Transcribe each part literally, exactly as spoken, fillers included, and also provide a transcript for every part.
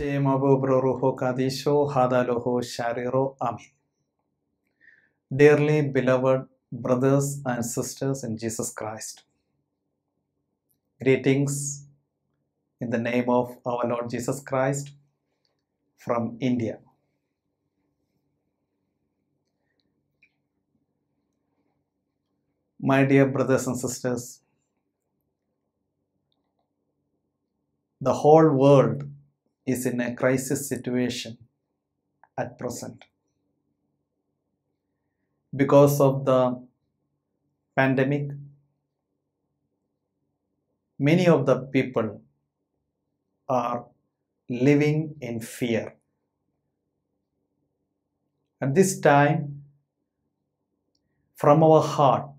Dearly beloved brothers and sisters in Jesus Christ, greetings in the name of our Lord Jesus Christ from India. My dear brothers and sisters, the whole world is in a crisis situation at present because of the pandemic. Many of the people are living in fear. At this time, from our heart,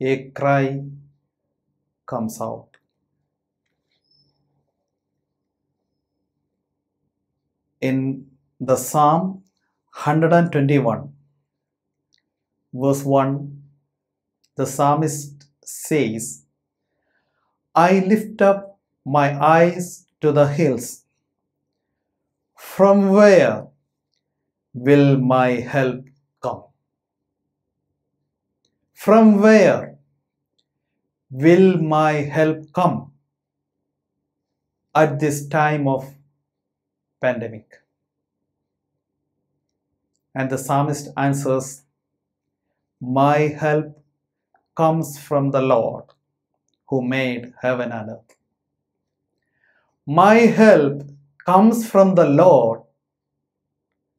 a cry comes out. In the Psalm one twenty-one, verse one, the psalmist says, I lift up my eyes to the hills. From where will my help come? From where will my help come at this time of pandemic? And the psalmist answers, my help comes from the Lord who made heaven and earth. My help comes from the Lord,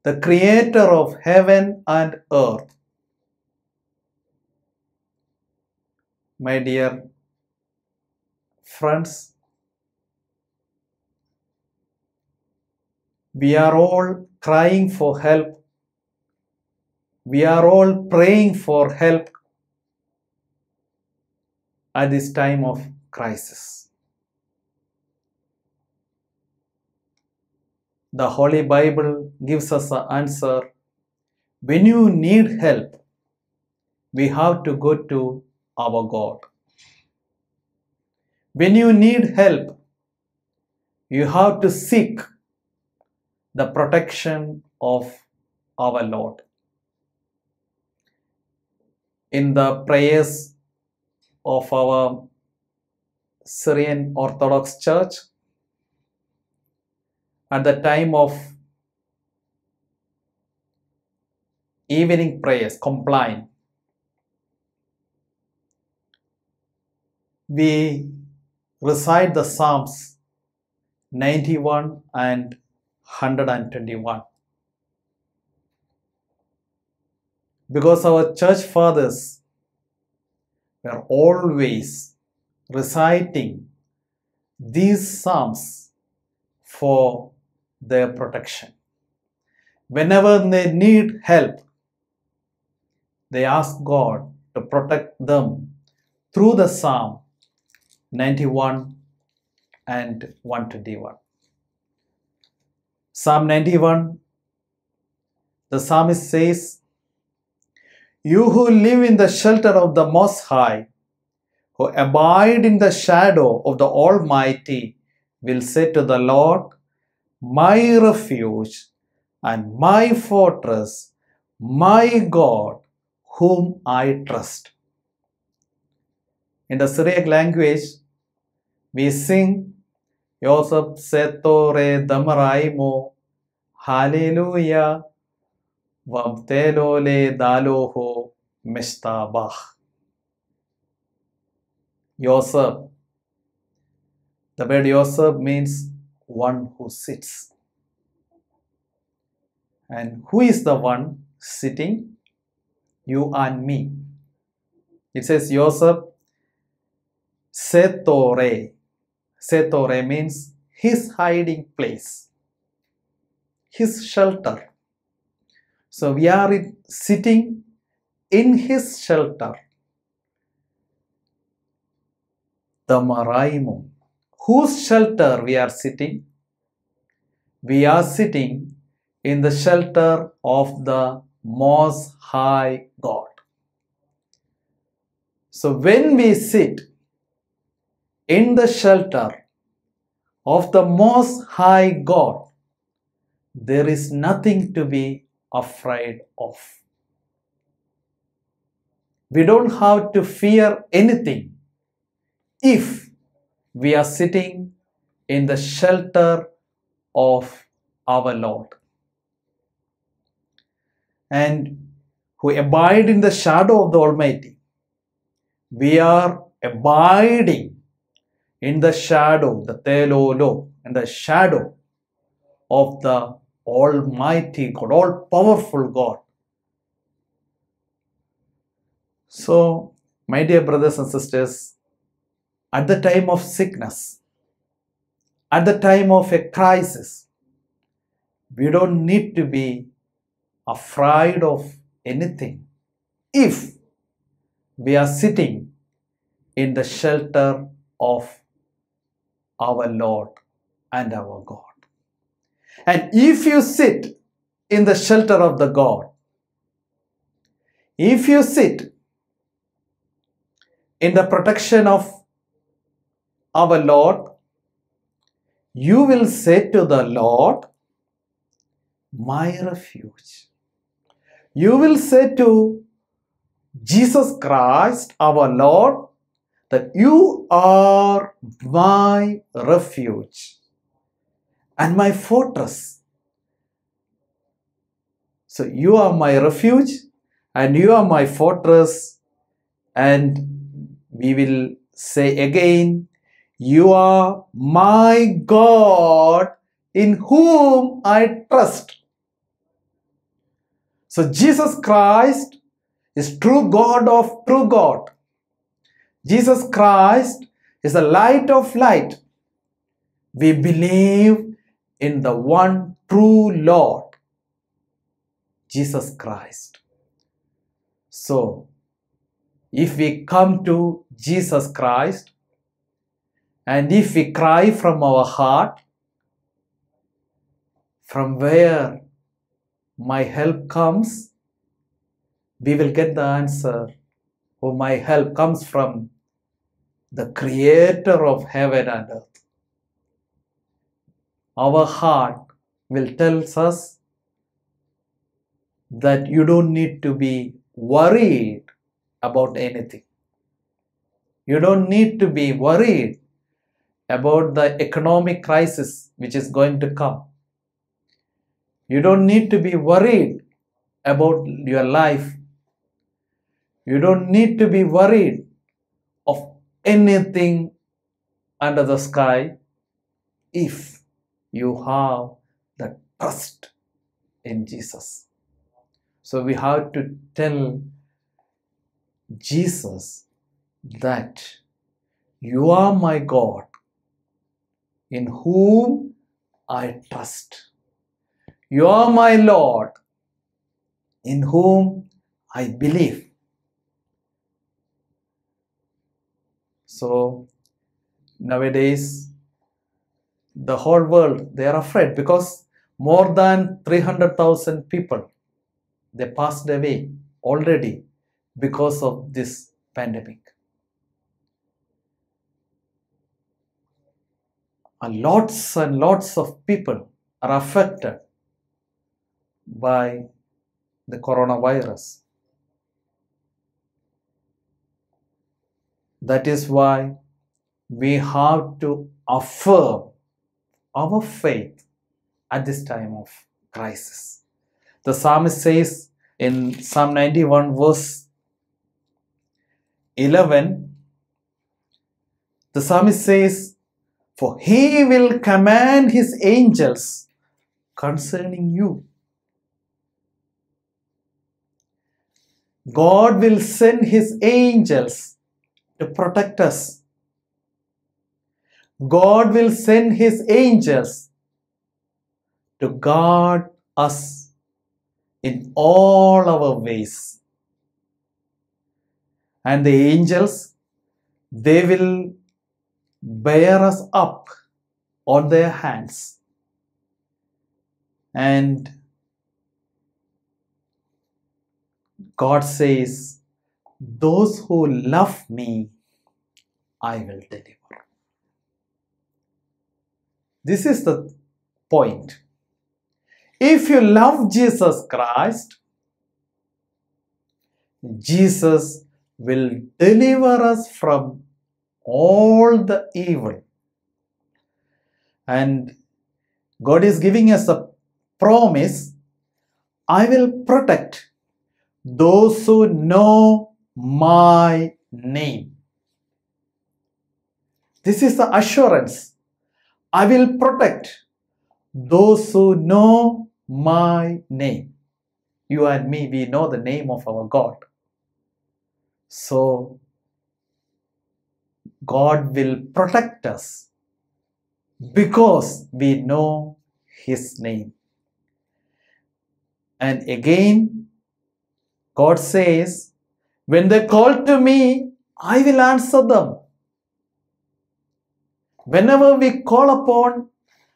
the creator of heaven and earth. My dear friends, we are all crying for help. We are all praying for help at this time of crisis. The Holy Bible gives us an answer. When you need help, we have to go to our God. When you need help, you have to seek the protection of our Lord. In the prayers of our Syrian Orthodox Church, at the time of evening prayers, compline, we recite the Psalms ninety-one and one hundred twenty-one, because our church fathers were always reciting these psalms for their protection. Whenever they need help, they ask God to protect them through the Psalm ninety-one and one twenty-one. Psalm ninety-one, the psalmist says, you who live in the shelter of the Most High, who abide in the shadow of the Almighty, will say to the Lord, my refuge and my fortress, my God, whom I trust. In the Syriac language, we sing, Yosef Setore Damaraimo, Hallelujah, Vamtelole Daloho Mishtabah. Yosef, the word Yosef means one who sits. And who is the one sitting? You and me. It says Yosef Setore. Setore means his hiding place, his shelter. So we are in, sitting in his shelter. Damaraimum. Whose shelter we are sitting? We are sitting in the shelter of the Most High God. So when we sit in the shelter of the Most High God, there is nothing to be afraid of. We don't have to fear anything if we are sitting in the shelter of our Lord. And who abide in the shadow of the Almighty, we are abiding in the shadow, the telolo, in the shadow of the Almighty God, all-powerful God. So, my dear brothers and sisters, at the time of sickness, at the time of a crisis, we don't need to be afraid of anything if we are sitting in the shelter of our Lord and our God. And if you sit in the shelter of the God, if you sit in the protection of our Lord, you will say to the Lord, my refuge. You will say to Jesus Christ, our Lord, that you are my refuge and my fortress. So you are my refuge and you are my fortress, and we will say again, you are my God in whom I trust. So Jesus Christ is true God of true God. Jesus Christ is the light of light. We believe in the one true Lord, Jesus Christ. So, if we come to Jesus Christ and if we cry from our heart, from where my help comes, we will get the answer. Oh, my help comes from the Creator of heaven and earth. Our heart will tell us that you don't need to be worried about anything. You don't need to be worried about the economic crisis which is going to come. You don't need to be worried about your life. You don't need to be worried of anything under the sky if you have the trust in Jesus. So we have to tell Jesus that you are my God in whom I trust. You are my Lord, in whom I believe. So, nowadays, the whole world, they are afraid because more than three hundred thousand people, they passed away already because of this pandemic. And lots and lots of people are affected by the coronavirus. That is why we have to affirm our faith at this time of crisis. The psalmist says in Psalm ninety-one verse eleven, the psalmist says, for he will command his angels concerning you. God will send his angels to protect us. God will send his angels to guard us in all our ways. And the angels, they will bear us up on their hands. And God says, those who love me, I will deliver. This is the point. If you love Jesus Christ, Jesus will deliver us from all the evil. And God is giving us a promise, I will protect those who know my name. This is the assurance. I will protect those who know my name. You and me, we know the name of our God. So, God will protect us because we know His name. And again, God says, when they call to me, I will answer them. Whenever we call upon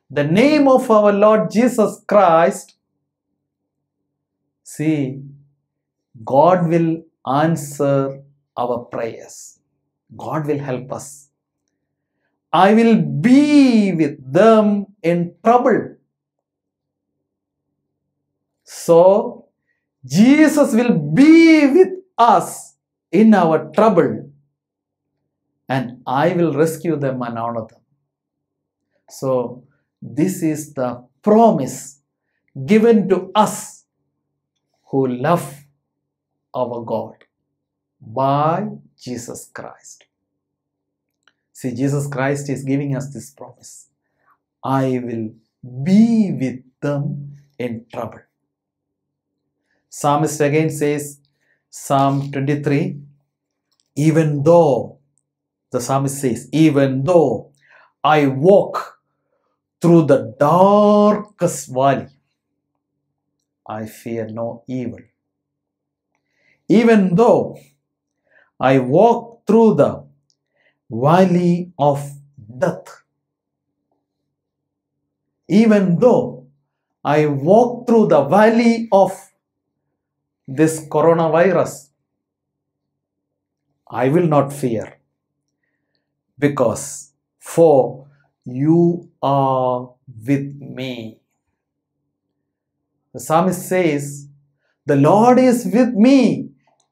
the name of our Lord Jesus Christ, see, God will answer our prayers. God will help us. I will be with them in trouble. So, Jesus will be with us in our trouble, and I will rescue them and honor them. So, this is the promise given to us who love our God by Jesus Christ. See, Jesus Christ is giving us this promise. I will be with them in trouble. Psalmist again says, Psalm twenty-three, even though, the psalmist says, even though I walk through the darkest valley, I fear no evil. Even though I walk through the valley of death, even though I walk through the valley of this coronavirus, I will not fear, because for you are with me. The psalmist says, the Lord is with me.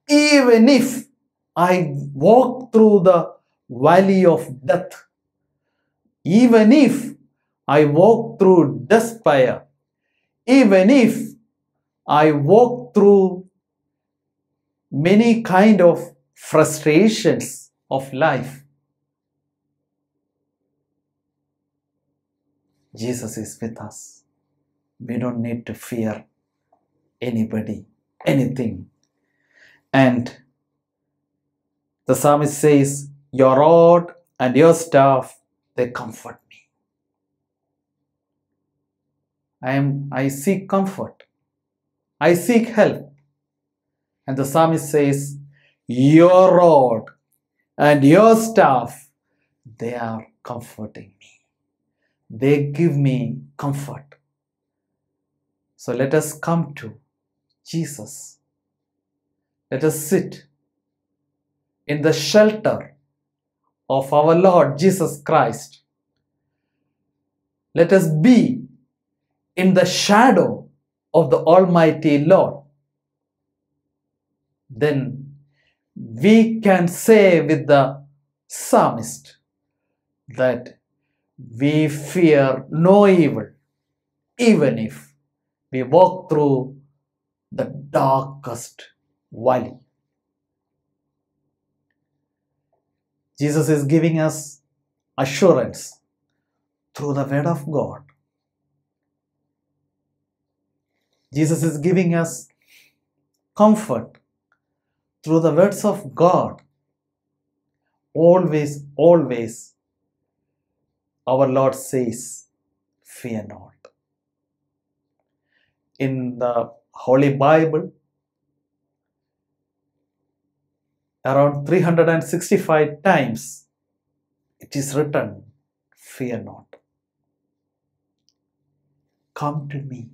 Even if I walk through the valley of death, even if I walk through despair, even if I walk through many kind of frustrations of life, Jesus is with us. We don't need to fear anybody, anything. And the psalmist says, your rod and your staff, they comfort me. I am, I seek comfort. I seek help. And the psalmist says, your rod and your staff, they are comforting me. They give me comfort. So let us come to Jesus. Let us sit in the shelter of our Lord Jesus Christ. Let us be in the shadow of the Almighty Lord. Then we can say with the psalmist that we fear no evil, even if we walk through the darkest valley. Jesus is giving us assurance through the word of God. Jesus is giving us comfort through the words of God. Always, always, our Lord says, fear not. In the Holy Bible, around three hundred sixty-five times it is written, fear not. Come to me.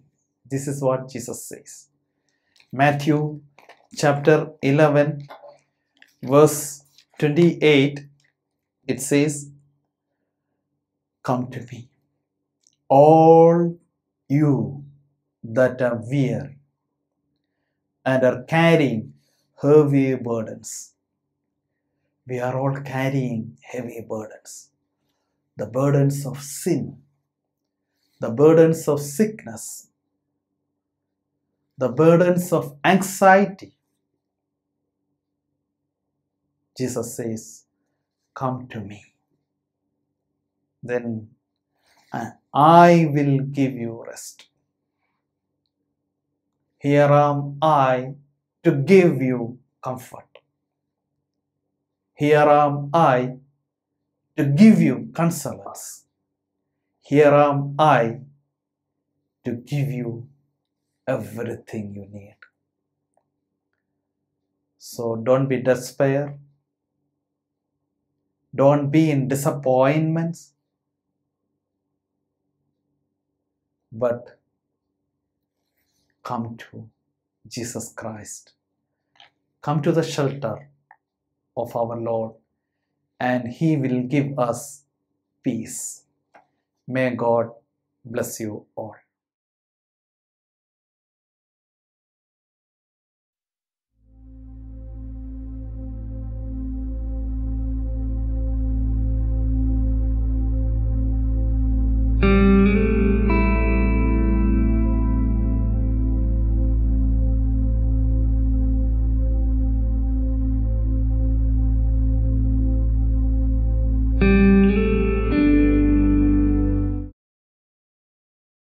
This is what Jesus says. Matthew chapter eleven verse twenty-eight, it says, come to me all you that are weary and are carrying heavy burdens. We are all carrying heavy burdens. The burdens of sin, the burdens of sickness, the burdens of anxiety. Jesus says, come to me. Then I will give you rest. Here am I to give you comfort. Here am I to give you consolence. Here am I to give you everything you need. So don't be despair. Don't be in disappointments. But come to Jesus Christ. Come to the shelter of our Lord, and He will give us peace. May God bless you all.